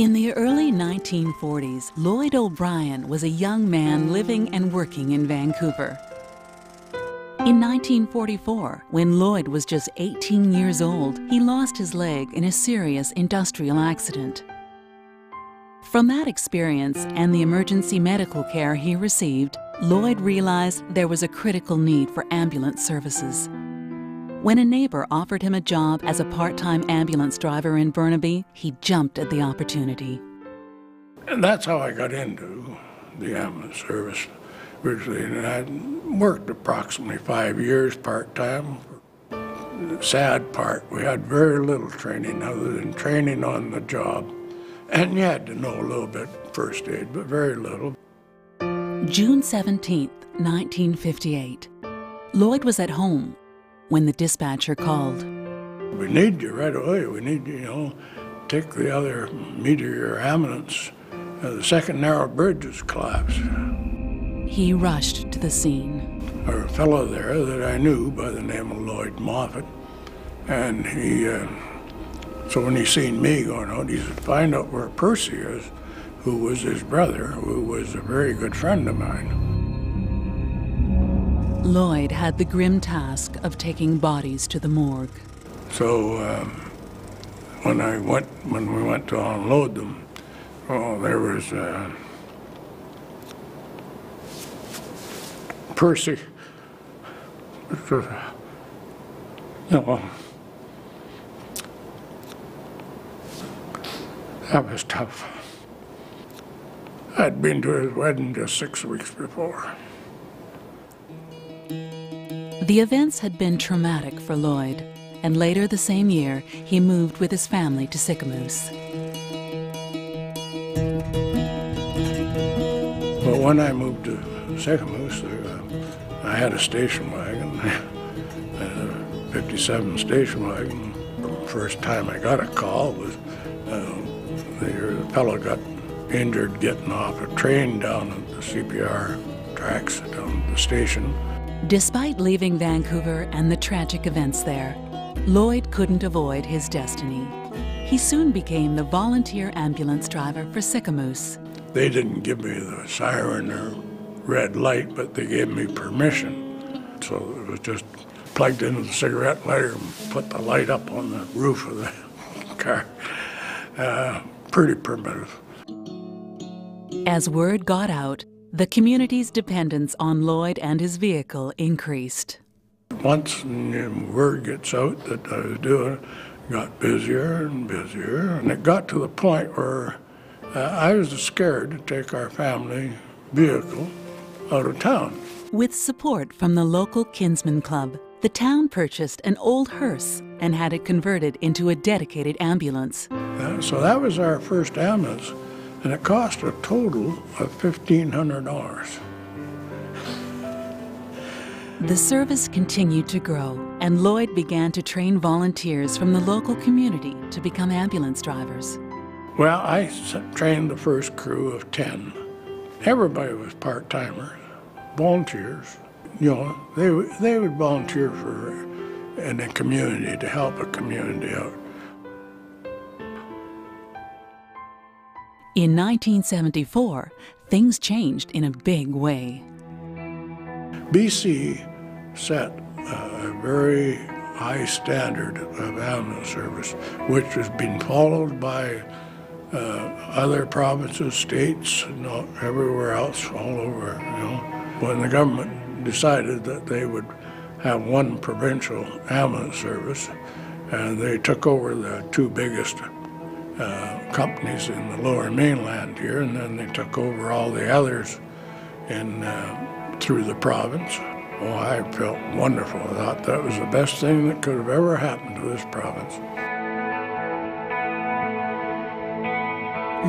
In the early 1940s, Lloyd O'Brien was a young man living and working in Vancouver. In 1944, when Lloyd was just 18 years old, he lost his leg in a serious industrial accident. From that experience and the emergency medical care he received, Lloyd realized there was a critical need for ambulance services. When a neighbor offered him a job as a part-time ambulance driver in Burnaby, he jumped at the opportunity. And that's how I got into the ambulance service originally, and I worked approximately 5 years part-time. The sad part, we had very little training other than training on the job. And you had to know a little bit first aid, but very little. June 17th, 1958. Lloyd was at home when the dispatcher called. We need you right away. We need you, take the other meteor ambulance. The Second Narrows bridge has collapsed. He rushed to the scene. There was a fellow there that I knew by the name of Lloyd Moffat, and he, so when he seen me going out, he said, "Find out where Percy is," who was his brother, who was a very good friend of mine. Lloyd had the grim task of taking bodies to the morgue. So when we went to unload them, there was Percy. That was tough. I'd been to his wedding just 6 weeks before. The events had been traumatic for Lloyd, and later the same year, he moved with his family to Sicamous. But when I moved to Sicamous, I had a station wagon, a 57 station wagon. The first time I got a call was the fellow got injured getting off a train down at the CPR tracks down at the station. Despite leaving Vancouver and the tragic events there, Lloyd couldn't avoid his destiny. He soon became the volunteer ambulance driver for Sicamous. They didn't give me the siren or red light, but they gave me permission. So it was just plugged into the cigarette lighter and put the light up on the roof of the car. Pretty primitive. As word got out, the community's dependence on Lloyd and his vehicle increased. Once word gets out that I was doing it, it got busier and busier, and it got to the point where I was scared to take our family vehicle out of town. With support from the local Kinsmen club, the town purchased an old hearse and had it converted into a dedicated ambulance. So that was our first ambulance, and it cost a total of $1,500. The service continued to grow, and Lloyd began to train volunteers from the local community to become ambulance drivers. Well, I trained the first crew of 10. Everybody was part-timers, volunteers. They would volunteer in a community to help a community out. In 1974, things changed in a big way. BC set a very high standard of ambulance service, which has been followed by other provinces, states, and everywhere else, all over. When the government decided that they would have one provincial ambulance service, and they took over the two biggest companies in the Lower Mainland here, and then they took over all the others through the province. Oh, I felt wonderful. I thought that was the best thing that could have ever happened to this province.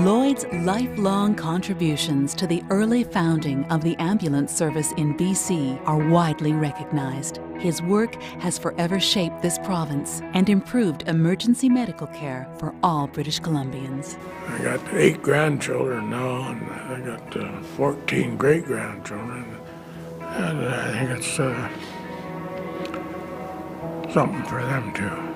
Lloyd's lifelong contributions to the early founding of the ambulance service in BC are widely recognized. His work has forever shaped this province and improved emergency medical care for all British Columbians. I got 8 grandchildren now, and I got 14 great-grandchildren, and I think it's something for them too.